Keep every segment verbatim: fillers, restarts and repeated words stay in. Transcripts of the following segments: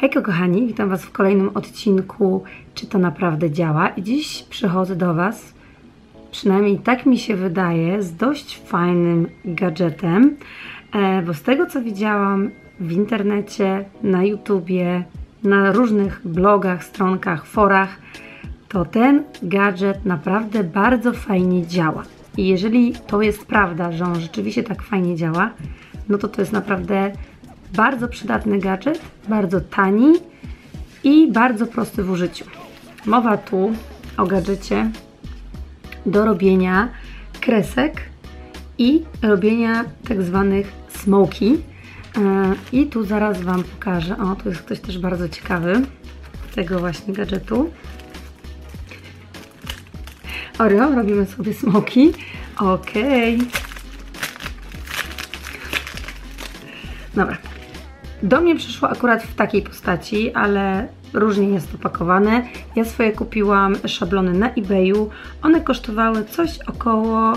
Hejko kochani, witam Was w kolejnym odcinku Czy to naprawdę działa? I dziś przychodzę do Was, przynajmniej tak mi się wydaje, z dość fajnym gadżetem, bo z tego co widziałam w internecie, na YouTubie, na różnych blogach, stronkach, forach, to ten gadżet naprawdę bardzo fajnie działa. I jeżeli to jest prawda, że on rzeczywiście tak fajnie działa, no to to jest naprawdę bardzo przydatny gadżet, bardzo tani i bardzo prosty w użyciu. Mowa tu o gadżecie do robienia kresek i robienia tak zwanych smoki. I tu zaraz Wam pokażę. O, tu jest ktoś też bardzo ciekawy tego właśnie gadżetu. Oreo, robimy sobie smoki. Okej. Okay. Dobra. Do mnie przyszło akurat w takiej postaci, ale różnie jest opakowane. Ja swoje kupiłam szablony na eBayu. One kosztowały coś około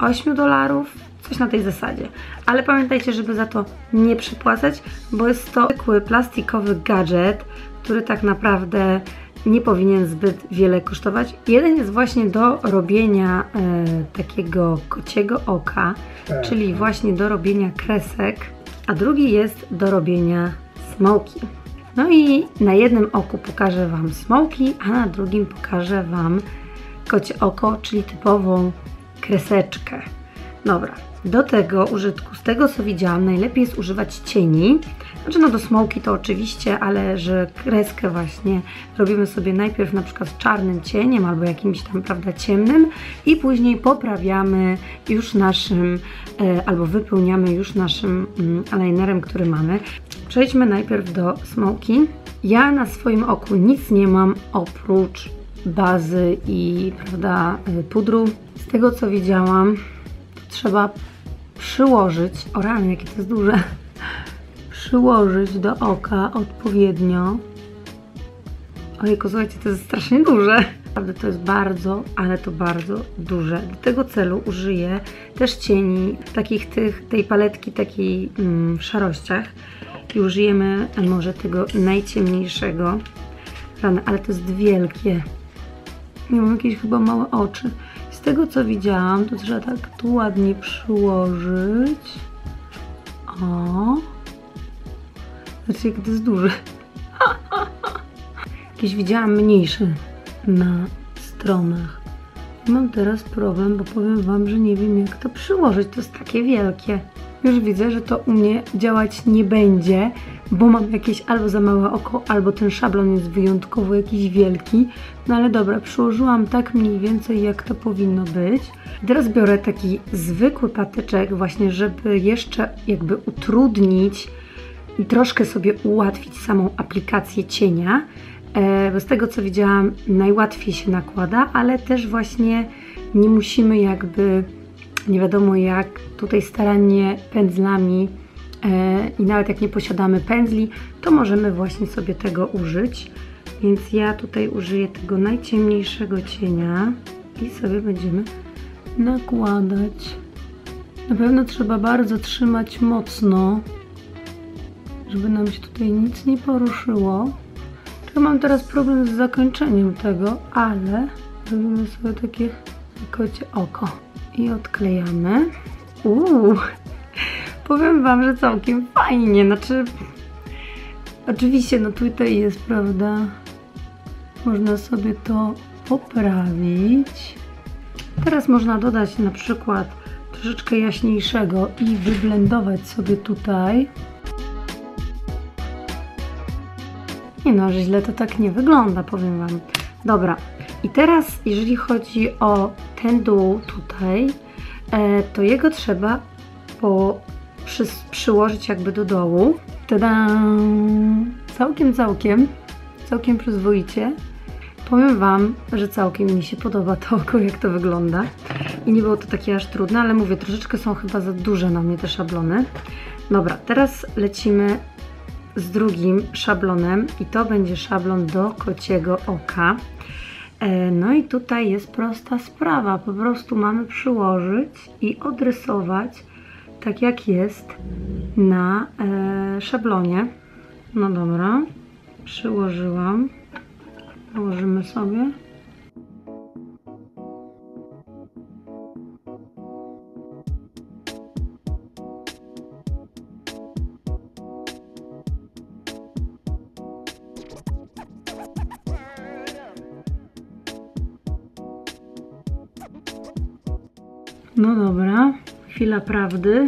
osiem dolarów, coś na tej zasadzie. Ale pamiętajcie, żeby za to nie przepłacać, bo jest to zwykły plastikowy gadżet, który tak naprawdę nie powinien zbyt wiele kosztować. Jeden jest właśnie do robienia e, takiego kociego oka, czyli właśnie do robienia kresek, a drugi jest do robienia smoki. No i na jednym oku pokażę Wam smoki, a na drugim pokażę Wam kocie oko, czyli typową kreseczkę. Dobra, do tego użytku, z tego co widziałam, najlepiej jest używać cieni. Znaczy no do smoki to oczywiście, ale że kreskę właśnie robimy sobie najpierw na przykład czarnym cieniem albo jakimś tam, prawda, ciemnym i później poprawiamy już naszym, e, albo wypełniamy już naszym mm, eyelinerem, który mamy. Przejdźmy najpierw do smoki. Ja na swoim oku nic nie mam oprócz bazy i, prawda, pudru. Z tego co widziałam, to trzeba przyłożyć, o rany, jakie to jest duże, przyłożyć do oka odpowiednio. Ojejku, słuchajcie, to jest strasznie duże. Naprawdę to jest bardzo, ale to bardzo duże. Do tego celu użyję też cieni, takich tych, tej paletki takiej mm, w szarościach. I użyjemy może tego najciemniejszego. Rany, ale to jest wielkie. Ja mam jakieś chyba małe oczy. Z tego co widziałam, to trzeba tak tu ładnie przyłożyć. O. Znaczy, jak to jest duży. Jakieś widziałam mniejszy na stronach. Mam teraz problem, bo powiem Wam, że nie wiem, jak to przyłożyć. To jest takie wielkie. Już widzę, że to u mnie działać nie będzie, bo mam jakieś albo za małe oko, albo ten szablon jest wyjątkowo jakiś wielki. No ale dobra, przyłożyłam tak mniej więcej, jak to powinno być. Teraz biorę taki zwykły patyczek właśnie, żeby jeszcze jakby utrudnić i troszkę sobie ułatwić samą aplikację cienia, bo z tego co widziałam, najłatwiej się nakłada, ale też właśnie nie musimy jakby nie wiadomo jak tutaj starannie pędzlami i nawet jak nie posiadamy pędzli, to możemy właśnie sobie tego użyć. Więc ja tutaj użyję tego najciemniejszego cienia i sobie będziemy nakładać. Na pewno trzeba bardzo trzymać mocno, żeby nam się tutaj nic nie poruszyło. To mam teraz problem z zakończeniem tego, ale robimy sobie takie kocie oko i odklejamy. Uuu, powiem Wam, że całkiem fajnie, znaczy oczywiście no tutaj jest, prawda, można sobie to poprawić. Teraz można dodać na przykład troszeczkę jaśniejszego i wyblendować sobie tutaj. Nie no, że źle to tak nie wygląda, powiem Wam. Dobra, i teraz jeżeli chodzi o ten dół tutaj, e, to jego trzeba po, przy, przyłożyć jakby do dołu. Tada! Całkiem, całkiem, całkiem przyzwoicie. Powiem Wam, że całkiem mi się podoba to oko, jak to wygląda. I nie było to takie aż trudne, ale mówię, troszeczkę są chyba za duże na mnie te szablony. Dobra, teraz lecimy z drugim szablonem i to będzie szablon do kociego oka. No i tutaj jest prosta sprawa, po prostu mamy przyłożyć i odrysować tak jak jest na szablonie. No dobra, przyłożyłam. Nałożymy sobie. No dobra, chwila prawdy.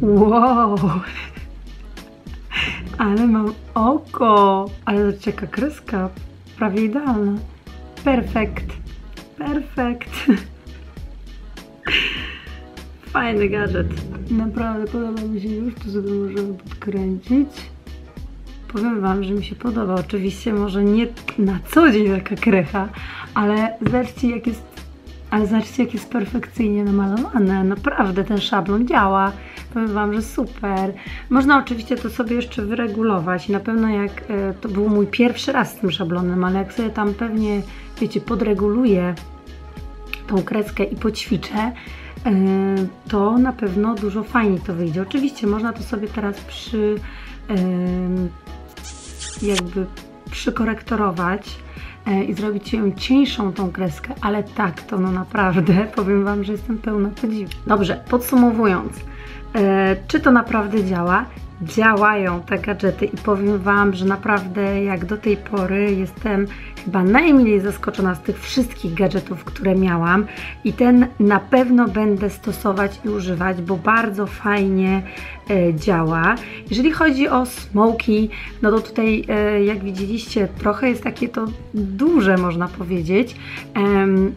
Wow! Ale mam oko! Ale czeka kreska, prawie idealna. Perfekt! Perfekt! Fajny gadżet. Naprawdę podoba mi się, już to sobie możemy podkręcić. Powiem wam, że mi się podoba. Oczywiście może nie na co dzień taka krecha, ale zobaczcie jak jest, ale zobaczcie jak jest perfekcyjnie namalowane. Naprawdę ten szablon działa. Powiem wam, że super. Można oczywiście to sobie jeszcze wyregulować. Na pewno jak y, to był mój pierwszy raz z tym szablonem, ale jak sobie tam pewnie, wiecie, podreguluję tą kreskę i poćwiczę, y, to na pewno dużo fajniej to wyjdzie. Oczywiście można to sobie teraz przy y, jakby przykorektorować i zrobić ją cieńszą tą kreskę, ale tak to no naprawdę powiem wam, że jestem pełna podziwu. Dobrze, podsumowując, e, czy to naprawdę działa? Działają te gadżety i powiem wam, że naprawdę jak do tej pory jestem chyba najmniej zaskoczona z tych wszystkich gadżetów, które miałam, i ten na pewno będę stosować i używać, bo bardzo fajnie e, działa. Jeżeli chodzi o smoki, no to tutaj e, jak widzieliście trochę jest takie to duże, można powiedzieć, e,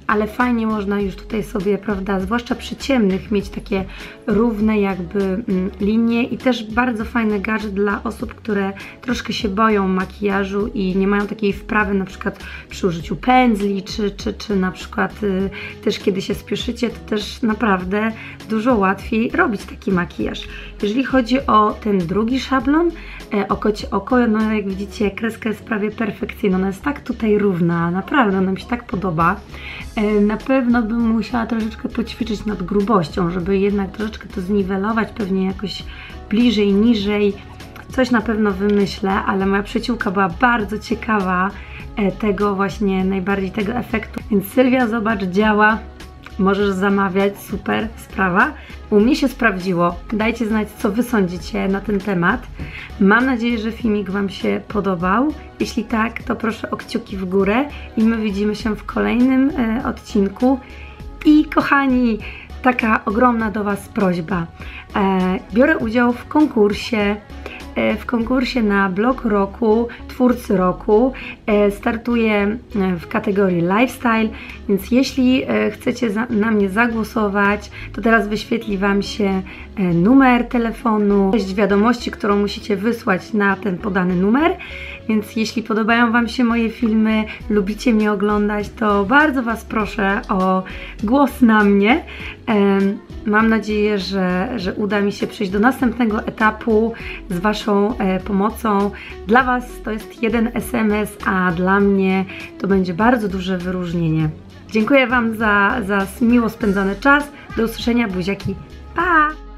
ale fajnie można już tutaj sobie, prawda, zwłaszcza przy ciemnych mieć takie równe jakby m, linie i też bardzo fajny gadżet dla osób, które troszkę się boją makijażu i nie mają takiej wprawy na przykład przy użyciu pędzli, czy, czy, czy na przykład y, też kiedy się spieszycie, to też naprawdę dużo łatwiej robić taki makijaż. Jeżeli chodzi o ten drugi szablon, e, o kocie oko, no jak widzicie kreska jest prawie perfekcyjna, ona jest tak tutaj równa, naprawdę ona mi się tak podoba. E, na pewno bym musiała troszeczkę poćwiczyć nad grubością, żeby jednak troszeczkę to zniwelować, pewnie jakoś bliżej, niżej, coś na pewno wymyślę, ale moja przyjaciółka była bardzo ciekawa tego właśnie, najbardziej tego efektu, więc Sylwia, zobacz, działa, możesz zamawiać, super sprawa. U mnie się sprawdziło, dajcie znać, co wy sądzicie na ten temat. Mam nadzieję, że filmik wam się podobał, jeśli tak, to proszę o kciuki w górę i my widzimy się w kolejnym e, odcinku. I kochani, taka ogromna do was prośba. E, biorę udział w konkursie, e, w konkursie na blog roku, twórcy roku. E, startuję w kategorii lifestyle, więc jeśli e, chcecie za, na mnie zagłosować, to teraz wyświetli wam się e, numer telefonu, treść wiadomości, którą musicie wysłać na ten podany numer. Więc jeśli podobają wam się moje filmy, lubicie mnie oglądać, to bardzo was proszę o głos na mnie. Mam nadzieję, że, że uda mi się przejść do następnego etapu z waszą pomocą. Dla was to jest jeden es em es, a dla mnie to będzie bardzo duże wyróżnienie. Dziękuję wam za, za miło spędzony czas. Do usłyszenia, buziaki. Pa!